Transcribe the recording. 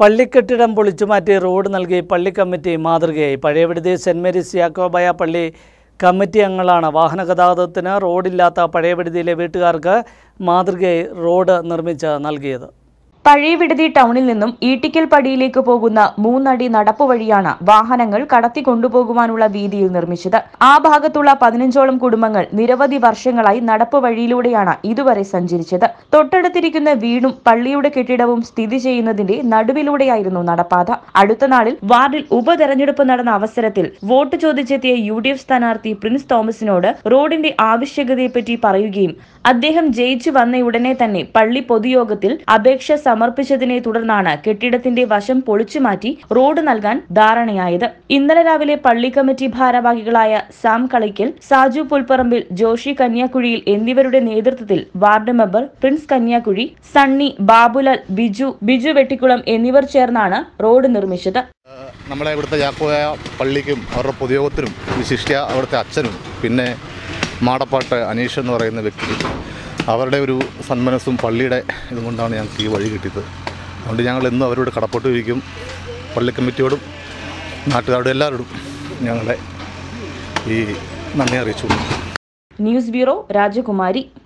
പള്ളിക്കെട്ടിടം പൊളിച്ചുമാറ്റി road നൽകി പള്ളി committee മാതൃകയായി. പഴയവിടുതി സെന്റ് മേരീസ് യാക്കോബായ പള്ളി കമ്മിറ്റി അംഗങ്ങളാണ്. വാഹനഗതാഗതത്തിന് റോഡില്ലാത്ത പഴയവിടുതിയിലെ വീട്ടുകാർക്ക് മാതൃകയായി റോഡ് നിർമ്മിച്ച് നൽകിയത്. പഴയവിടുതി ടൗണിൽ നിന്നും ഈട്ടിക്കൽ പടിയിലേക്ക് പോകുന്ന 3 അടി നടപ്പ് വഴിയാണ് വാഹനങ്ങൾ കടത്തിക്കൊണ്ടുപോകുവാനുള്ള വീതിയിൽ നിർമ്മിച്ചത്. ആ ഭാഗത്തുള്ള 15ഓളം കുടുംബങ്ങൾ നിരവധി വർഷങ്ങളായി നടപ്പ് വഴിയിലൂടെയാണ് ഇതുവരെ സഞ്ചരിച്ചത്. തൊട്ടടുത്തിരിക്കുന്ന വീടും പള്ളിയുടെ കെട്ടിടവും സ്ഥിതി ചെയ്യുന്നതിന്റെ നടുവിലൂടെയായിരുന്നു നടപ്പാത. അടുത്ത നാളിൽ വാർഡിൽ ഉപതെരഞ്ഞെടുപ്പ് നടന്ന അവസരത്തിൽ വോട്ട് ചോദിച്ചെത്തിയ UDF സ്ഥാനാർത്ഥി പ്രിൻസ് തോമസിനോട് റോഡിന്റെ ആവശ്യകതയെപ്പറ്റി പറയുകയും അദ്ദേഹം ജയിച്ചു വന്നയുടനെ തന്നെ പള്ളി പൊതുയോഗത്തിൽ അപേക്ഷ സമർപ്പിച്ചതിനെ തുടർന്നാണ് കെട്ടിടത്തിന്റെ വശം പൊളിച്ചുമാറ്റി റോഡ് നൽകാൻ ധാരണയായത്. ഇന്നലെ രാവിലെ പള്ളി കമ്മിറ്റി ഭാരവാഹികളായ സാം കളിക്കൽ, സാജു പുൽപ്പറമ്പിൽ, ജോഷി കന്യാക്കുഴിയിൽ എന്നിവരുടെ നേതൃത്വത്തിൽ ward member Prince Kanyakuzhi, Sunny, Babulal, Biju Vettikulam എന്നിവർ ചേർന്നാണ് റോഡ് നിർമ്മിച്ചത്. നമ്മുടെ ഇവിടുത്തെ യാക്കോബായ പള്ളിക്കും അവരുടെ പൊതുയോഗത്തിനും വിശിഷ്യ അവിടുത്തെ അച്ഛനും പിന്നെ മാടപ്പാട്ട് അനീഷ് എന്ന് പറയുന്ന വ്യക്തി അവരുടെ ഒരു സന്മനസ്സും പള്ളിയുടെ ഇതുകൊണ്ടാണ് ഞങ്ങൾക്ക് ഈ വഴി കിട്ടിയത്. അതുകൊണ്ട് ഞങ്ങൾ ഇന്നും അവരോട് കടപ്പെട്ടിരിക്കും. പള്ളി കമ്മിറ്റിയോടും നാട്ടുകാരോടും എല്ലാവരോടും ഞങ്ങളുടെ ഈ നന്ദി അറിയിച്ചു. ന്യൂസ് ബ്യൂറോ, രാജകുമാരി.